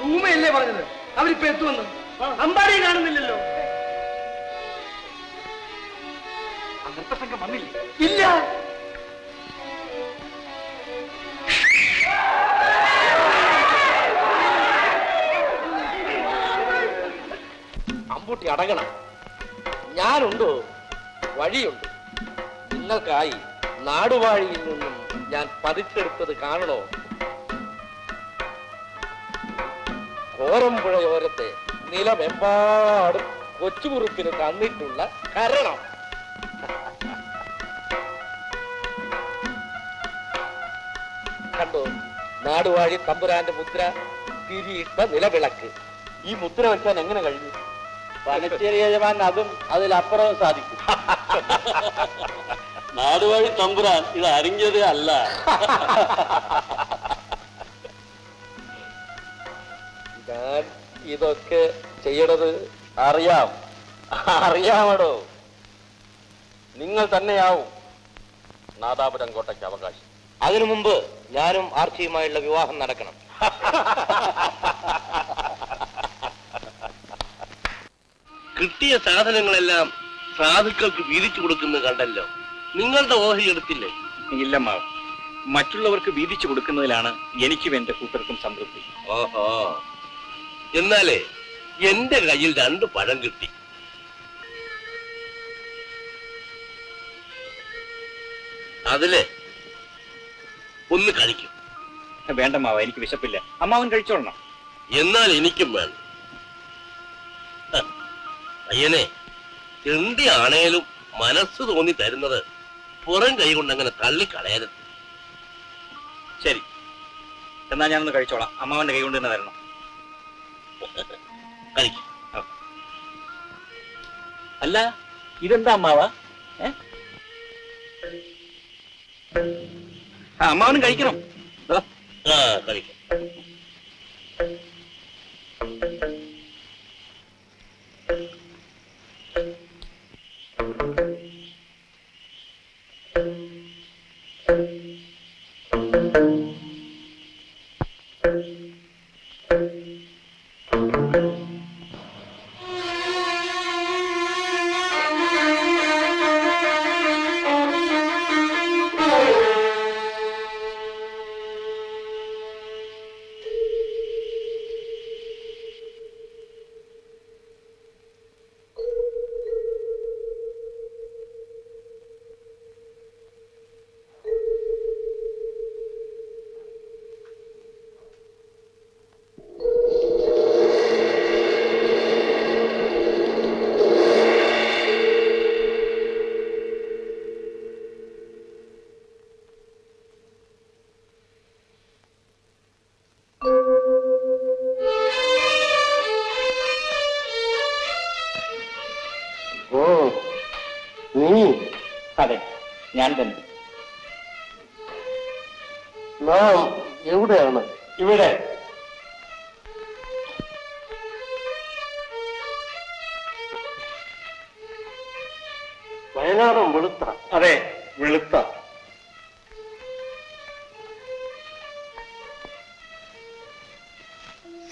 റൂമല്ലേ പറഞ്ഞത്, അവരിപ്പോ എത്തുമെന്ന്. അമ്പാടിയെ കാണുന്നില്ലല്ലോ. നൃത്ത സംഘം വന്നില്ലേ? ഇല്ല. അമ്പൂട്ടി അടങ്ങണം. ഞാനുണ്ടോ, വഴിയുണ്ട് നിങ്ങൾക്കായി. നാടുവാഴിയിൽ നിന്നും ഞാൻ പതിച്ചെടുത്തത് കാണണോ? കോരമ്പുഴയോരത്തെ നിലമെമ്പാടും കൊച്ചുകുറുപ്പിന് തന്നിട്ടുള്ള കരണം. കണ്ടോ നാടുവാഴി തമ്പുരാന്റെ മുദ്ര, തിരിയിട്ട നിലവിളക്ക്. ഈ മുദ്ര വെക്കാൻ എങ്ങനെ കഴിഞ്ഞു? പനച്ചേരി യജമാൻ അതും അതിലപ്പുറവും സാധിക്കും. നാടുവാഴി തമ്പുരാൻ ഇത് അറിഞ്ഞതേ അല്ല. ഞാൻ ഇതൊക്കെ ചെയ്യണത് അറിയാം. അറിയാമടോ, നിങ്ങൾ തന്നെയാവും നാദാപുരം കോട്ടയ്ക്ക് അവകാശി. അതിനു മുമ്പ് ഞാനും ആർച്ചിയുമായുള്ള വിവാഹം നടക്കണം. കിട്ടിയ സാധനങ്ങളെല്ലാം സാധുക്കൾക്ക് വീതിച്ചു കൊടുക്കുന്നത് കണ്ടല്ലോ. നിങ്ങളുടെ ഓഹരി എടുത്തില്ലേ? ഇല്ലമ്മ, മറ്റുള്ളവർക്ക് വീതിച്ചു കൊടുക്കുന്നതിലാണ് എനിക്കും എന്റെ കൂട്ടർക്കും സംതൃപ്തി. ഓഹോ, എന്നാലേ എന്റെ കയ്യിൽ 2 പഴം കിട്ടി. അതില് ഒന്ന് കഴിക്കും. വേണ്ട മാവ, എനിക്ക് വിശപ്പില്ല. അമ്മാവൻ കഴിച്ചോളണം. എന്നാൽ എനിക്കും വേണം. അയ്യനെ, എന്തിയാണേലും മനസ്സ് തോന്നി തരുന്നത് പുറം കൈ കൊണ്ട് അങ്ങനെ തള്ളിക്കളയരുത്. ശരി, എന്നാ ഞാനൊന്ന് കഴിച്ചോളാം. അമ്മാവന്റെ കൈ കൊണ്ട് തന്നെ തരണം. കഴിക്കും. അല്ല, ഇതെന്താ അമ്മാവ? അമ്മാവനും കഴിക്കണം. കഴിക്കാം.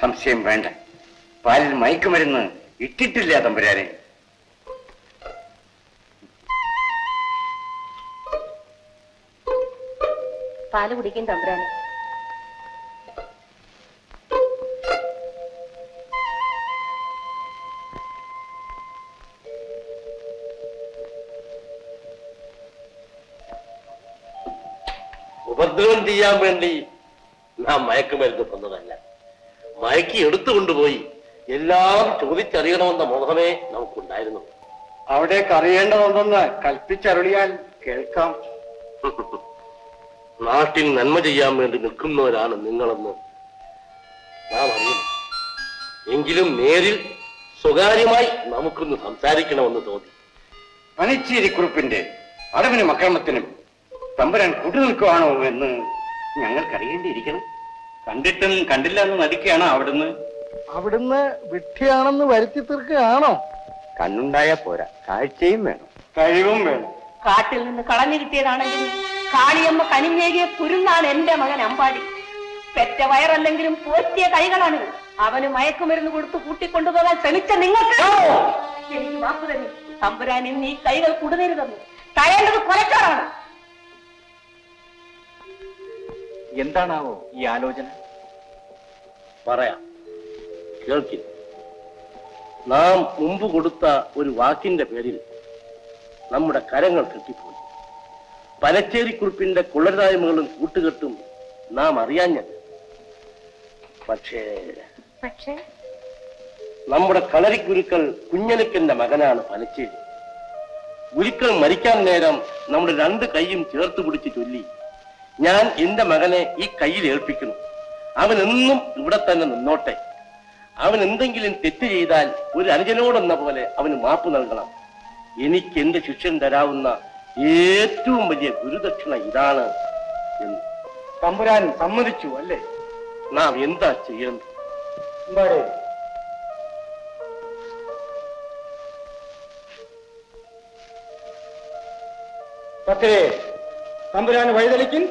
സംശയം വേണ്ട, പാലിൽ മയക്കുമരുന്ന് ഇട്ടിട്ടില്ല തമ്പുരാനെ. പാല് കുടിക്കും തമ്പുരാനെ. ഉപദ്രവം ചെയ്യാൻ വേണ്ടി നാം മയക്കുമരുന്ന് തന്നതല്ല. മയക്കി എടുത്തുകൊണ്ടുപോയി എല്ലാം ചോദിച്ചറിയണമെന്ന മോഹമേ നമുക്കുണ്ടായിരുന്നു. അവിടേക്ക് അറിയേണ്ടതുണ്ടെന്ന് കൽപ്പിച്ചറിയാൻ കേൾക്കാം. നാട്ടിൽ നന്മ ചെയ്യാൻ വേണ്ടി നിൽക്കുന്നവരാണ് നിങ്ങളെന്ന് നാം അറിയും. എങ്കിലും നേരിൽ സ്വകാര്യമായി നമുക്കൊന്ന് സംസാരിക്കണമെന്ന് തോന്നി. പനച്ചേരിക്കുറിപ്പിന്റെ അടവിനും അക്രമത്തിനും തമ്പുരാൻ കൂട്ടുനിൽക്കുവാണോ എന്ന് ഞങ്ങൾക്കറിയേണ്ടിയിരിക്കണം. കണ്ടിട്ടും കണ്ടില്ല എന്ന് നടിക്കുകയാണ് അവിടുന്ന്. അവിടുന്ന് വിഡ്ഢിയാണെന്ന് വരുത്തി തീർക്കുകയാണോ? കണ്ണുണ്ടായാ പോരാ, കാഴ്ചയും വേണം, കഴിവും വേണം. കാട്ടിൽ നിന്ന് കളഞ്ഞു കിട്ടിയതാണെങ്കിൽ കാളിയമ്മ കനിഞ്ഞേകിയ കുരുന്നാണ് എന്റെ മകൻ അമ്പാടി. പെറ്റ വയറല്ലെങ്കിലും പോറ്റിയ കൈകളാണിത്. അവന് മയക്കുമരുന്ന് കൊടുത്ത് കൂട്ടിക്കൊണ്ടുപോകാൻ ശ്രമിച്ച നിങ്ങൾക്ക് എനിക്ക് വാക്കു തന്നെ, തമ്പുരാനിൽ നീ കൈകൾ കുടുതരുതെന്ന്. തയേണ്ടത് കൊലക്കാരാണ്. എന്താണാവോ ഈ ആലോചന? പറയാം, കേൾക്കില്ല. നാം മുമ്പ് കൊടുത്ത ഒരു വാക്കിന്റെ പേരിൽ നമ്മുടെ കരങ്ങൾ കെട്ടിപ്പോയി. പലച്ചേരിക്കുറിപ്പിന്റെ കുളരായ്മകളും കൂട്ടുകെട്ടും നാം അറിയാഞ്ഞത്. പക്ഷേ നമ്മുടെ കളരിക്കുരുക്കൾ കുഞ്ഞനക്കന്റെ മകനാണ് പലച്ചേരി. ഗുരുക്കൾ മരിക്കാൻ നേരം നമ്മുടെ രണ്ട് കൈയും ചേർത്ത് പിടിച്ച് ചൊല്ലി, ഞാൻ എന്റെ മകനെ ഈ കയ്യിൽ ഏൽപ്പിക്കുന്നു, അവനെന്നും ഇവിടെ തന്നെ നിന്നോട്ടെ, അവൻ എന്തെങ്കിലും തെറ്റ് ചെയ്താൽ ഒരു അനുജനോടെന്ന പോലെ അവന് മാപ്പ് നൽകണം, എനിക്ക് എന്റെ ശിഷ്യൻ തരാവുന്ന ഏറ്റവും വലിയ ഗുരുദക്ഷിണ ഇതാണ് എന്ന്. തമ്പുരാൻ സമ്മതിച്ചു അല്ലേ? നാം എന്താ ചെയ്യേണ്ടത്? പത്രേ, തമ്പുരാൻ വഴിതെളിക്കും.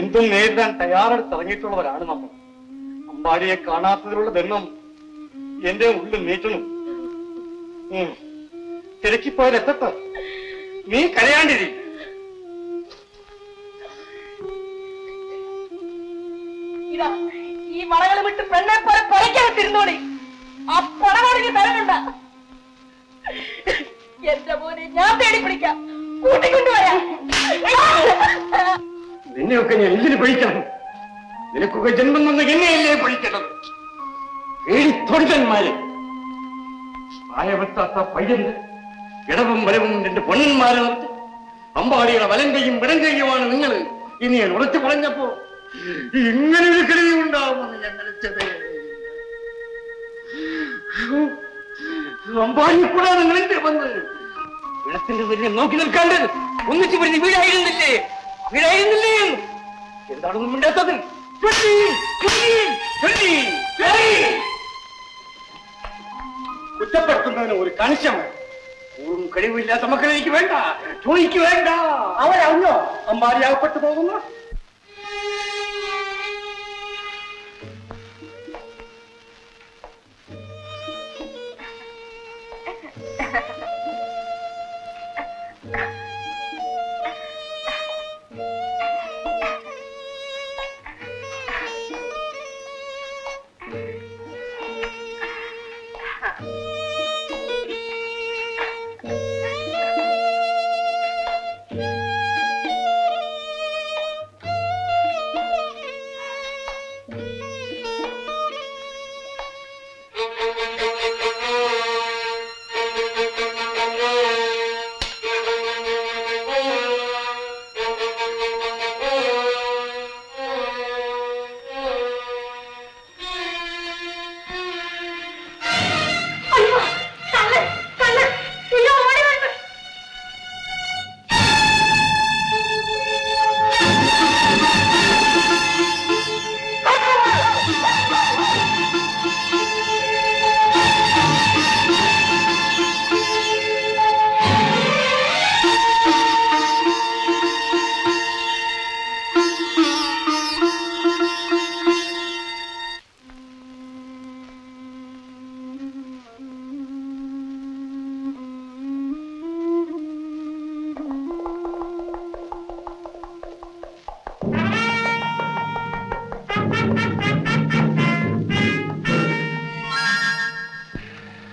എന്തും നേരിടാൻ തയ്യാറെടുത്തിറങ്ങിയിട്ടുള്ളവരാണ് നമ്മൾ. അമ്പാടിയെ കാണാത്തതിലുള്ള ബന്ധം എന്റെ ഉള്ളിൽ നീറ്റണം. തിരക്കിപ്പോയ രക്തത്ത് നീ കരയാണ്ടിരി. ഈ മറകളെ വിട്ട് പെണ്ണെ പോലെ പറിക്കാതിരുന്നോളി. ആ പടവാണെങ്കിൽ തരണ്ട. എന്റെ മോനെ ഞാൻ തേടി പിടിക്കാം, കൂട്ടിക്കൊണ്ടുവരാ. നിന്നെയൊക്കെ ഞാൻ എന്തിനു പഴിക്കണം? നിനക്കൊക്കെ ജന്മം വന്ന് എന്നെയല്ലേ പഴിക്കണം? പേടിത്തൊടുക്കന്മാര് പ്രായമെത്താത്ത പയ്യന്റെ ഇടവും വരവും എന്റെ പൊണ്ണന്മാരും അമ്പാടിയുടെ വലങ്കയും വിടങ്കയുമാണ് നിങ്ങൾ. ഇനി ഞാൻ ഉറച്ചു പറഞ്ഞപ്പോ ഇങ്ങനെ ഒരു കരുതി ഉണ്ടാവുമെന്ന് ഞാൻ നിലച്ചത്. അമ്പാടി കൂടാതെ നിങ്ങളെന്റെ വന്ന് What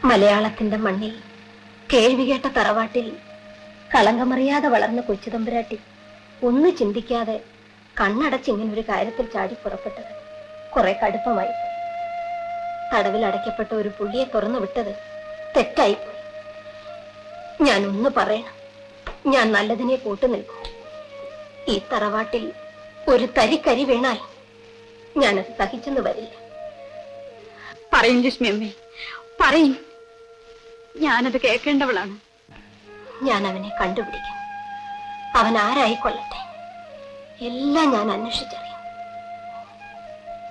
Malayalathin the Mandil, Kelvigata Taravatil, Kalangamaria the Valana Kuchidambrati, Unni Chindikia the Kanada Chingin Rikairatil Chadi for a petal, Korekada for wife. Tadavil Adakapatu Ripudi, Torana Vitta, Tet type Yanun the Parena, Yan Maladine Potanil, E Taravatil, Uritari Karivenai, Yanas Pakichin the Varil. Parangish Mimi, Parin. Yana the cake and Yana when he can't do it. Avanara equality. Ilan and Shitari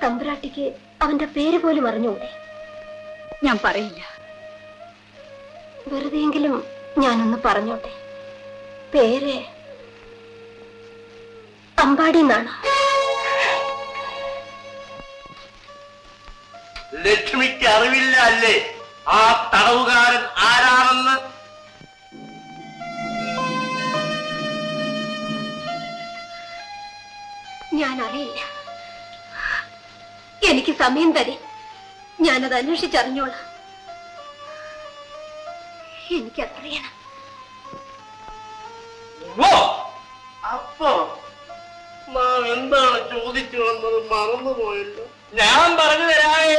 Tambrati on the very polymer new day. Yamparilla. Where the Ingilum Yan the Paranote Pere Ambadinana. Let me carry. आप तारोगार आराम न्याना रे ये निकी सामीन दरी न्याना दानुष चरण्योला ये निकी अतरी ना वो अप्पा माँ इंदा चोदी चोदन मारन तो बोलेगा न्यान बारने राये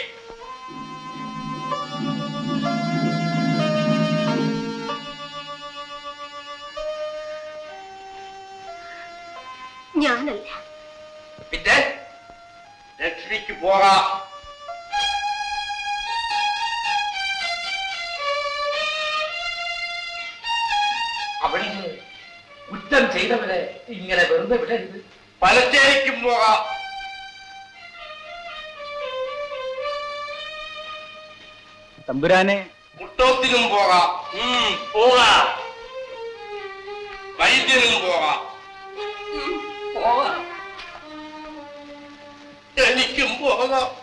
Lale. Yanel. With that? Let's reach the border. Abadi, uttam cheyda vale. Ingane varunda vale. Palacherikku poga. Thamburaane. Muttothilum poga. Poga. Vaidyanum poga. Poga. Then he can walk up.